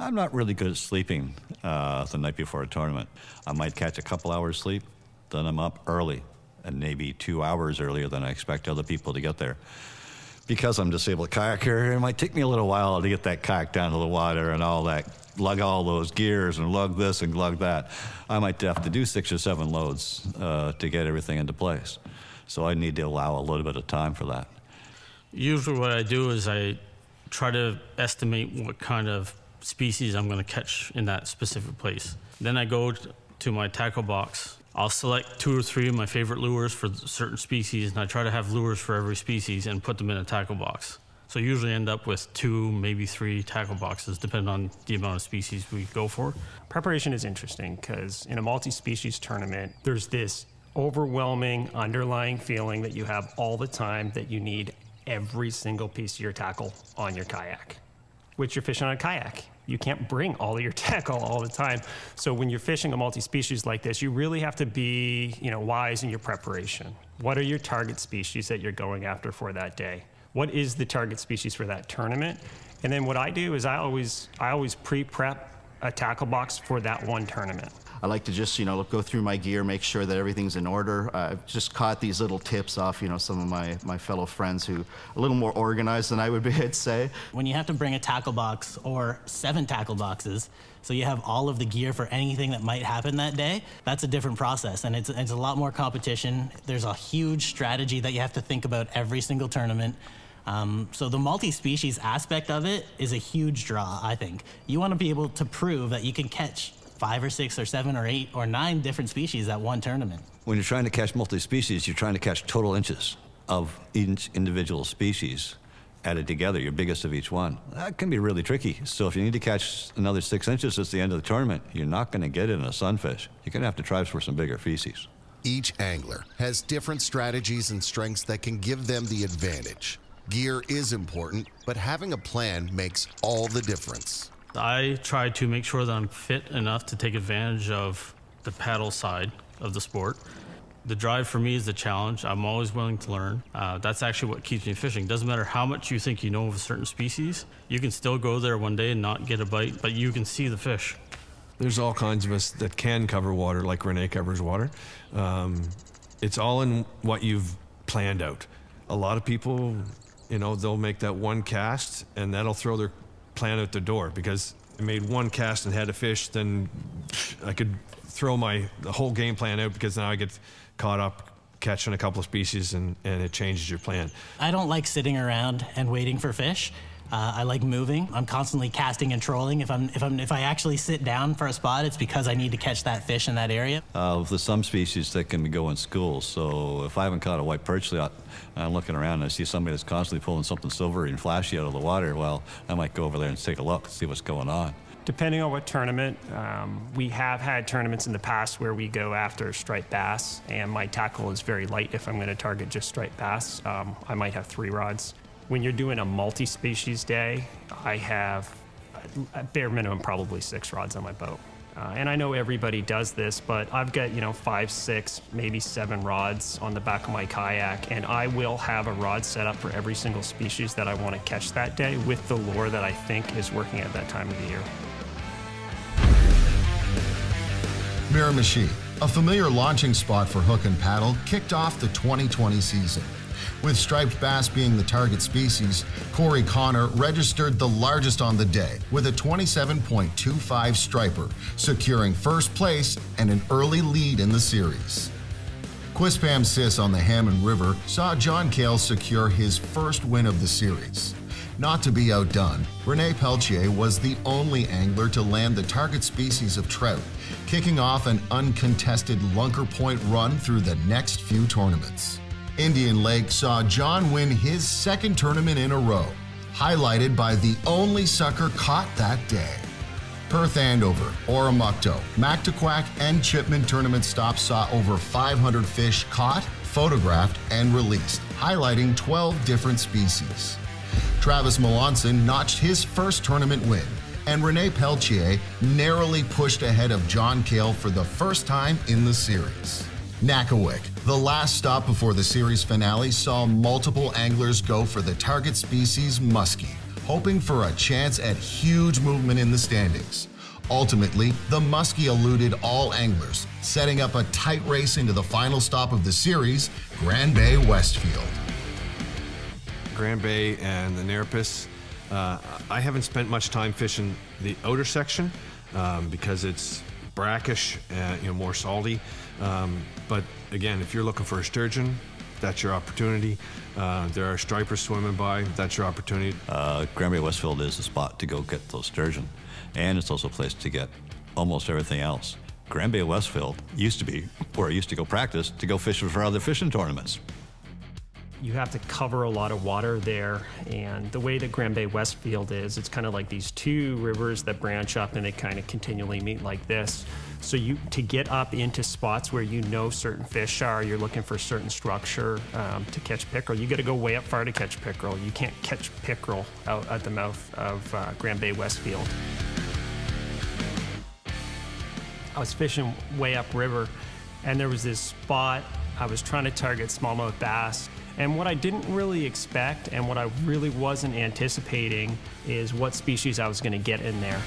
I'm not really good at sleeping the night before a tournament. I might catch a couple hours sleep, then I'm up early, and maybe 2 hours earlier than I expect other people to get there. Because I'm a disabled kayaker, it might take me a little while to get that kayak down to the water and all that, lug all those gears and lug this and lug that. I might have to do 6 or 7 loads to get everything into place. So I need to allow a little bit of time for that. Usually what I do is I try to estimate what kind of species I'm going to catch in that specific place. Then I go to my tackle box. I'll select 2 or 3 of my favorite lures for certain species, and I try to have lures for every species and put them in a tackle box. So I usually end up with 2, maybe 3 tackle boxes, depending on the amount of species we go for. Preparation is interesting because in a multi-species tournament, there's this overwhelming underlying feeling that you have all the time that you need every single piece of your tackle on your kayak, which you're fishing on a kayak. You can't bring all of your tackle all the time. So when you're fishing a multi-species like this, you really have to be, wise in your preparation. What are your target species that you're going after for that day? What is the target species for that tournament? And then what I do is I always pre-prep a tackle box for that one tournament. I like to just, go through my gear, make sure that everything's in order. I've just caught these little tips off, some of my fellow friends who are a little more organized than I would be, I'd say. When you have to bring a tackle box or 7 tackle boxes, so you have all of the gear for anything that might happen that day, that's a different process, and it's a lot more competition. There's a huge strategy that you have to think about every single tournament. So the multi-species aspect of it is a huge draw, I think. You want to be able to prove that you can catch 5 or 6 or 7 or 8 or 9 different species at one tournament. When you're trying to catch multi-species, you're trying to catch total inches of each individual species added together, your biggest of each one. That can be really tricky. So if you need to catch another 6 inches at the end of the tournament, you're not going to get it in a sunfish. You're going to have to try for some bigger species. Each angler has different strategies and strengths that can give them the advantage. Gear is important, but having a plan makes all the difference. I try to make sure that I'm fit enough to take advantage of the paddle side of the sport. The drive for me is the challenge. I'm always willing to learn. That's actually what keeps me fishing. Doesn't matter how much you think you know of a certain species, you can still go there one day and not get a bite, but you can see the fish. There's all kinds of us that can cover water, like René covers water. It's all in what you've planned out. A lot of people, they'll make that one cast and that'll throw their plan out the door because I made one cast and had a fish, then I could throw the whole game plan out because now I get caught up catching a couple of species and it changes your plan. I don't like sitting around and waiting for fish. I like moving. I'm constantly casting and trolling. If I actually sit down for a spot, it's because I need to catch that fish in that area. There's some species that can go in schools. So if I haven't caught a white perch yet, I'm looking around and I see somebody that's constantly pulling something silvery and flashy out of the water. Well, I might go over there and take a look, see what's going on. Depending on what tournament, we have had tournaments in the past where we go after striped bass, and my tackle is very light if I'm going to target just striped bass. I might have 3 rods. When you're doing a multi-species day, I have at bare minimum probably 6 rods on my boat. And I know everybody does this, but I've got, 5, 6, maybe 7 rods on the back of my kayak, and I will have a rod set up for every single species that I want to catch that day with the lure that I think is working at that time of the year. Miramichi, a familiar launching spot for hook and paddle, kicked off the 2020 season. With striped bass being the target species, Corey Connor registered the largest on the day with a 27.25 striper, securing first place and an early lead in the series. Quispamsis on the Hammond River saw John Kale secure his first win of the series. Not to be outdone, René Pelletier was the only angler to land the target species of trout, kicking off an uncontested Lunker Point run through the next few tournaments. Indian Lake saw John win his 2nd tournament in a row, highlighted by the only sucker caught that day. Perth Andover, Oromucto, Mactaquack, and Chipman tournament stops saw over 500 fish caught, photographed, and released, highlighting 12 different species. Travis Melanson notched his first tournament win, and René Pelletier narrowly pushed ahead of John Kale for the first time in the series. Nakawick, the last stop before the series finale, saw multiple anglers go for the target species muskie, hoping for a chance at huge movement in the standings. Ultimately, the muskie eluded all anglers, setting up a tight race into the final stop of the series, Grand Bay Westfield. Grand Bay and the Narapis, I haven't spent much time fishing the outer section because it's brackish, you know, more salty. But again, if you're looking for a sturgeon, that's your opportunity. There are stripers swimming by, that's your opportunity. Grand Bay Westfield is a spot to go get those sturgeon, and it's also a place to get almost everything else. Grand Bay Westfield used to be where I used to go practice to go fishing for other fishing tournaments. You have to cover a lot of water there, and the way that Grand Bay Westfield is, it's kind of like these two rivers that branch up and they kind of continually meet like this. So to get up into spots where you know certain fish are, you're looking for certain structure to catch pickerel, you gotta go way up far to catch pickerel. You can't catch pickerel out at the mouth of Grand Bay Westfield. I was fishing way upriver, and there was this spot I was trying to target smallmouth bass. And what I didn't really expect and what I really wasn't anticipating is what species I was going to get in there.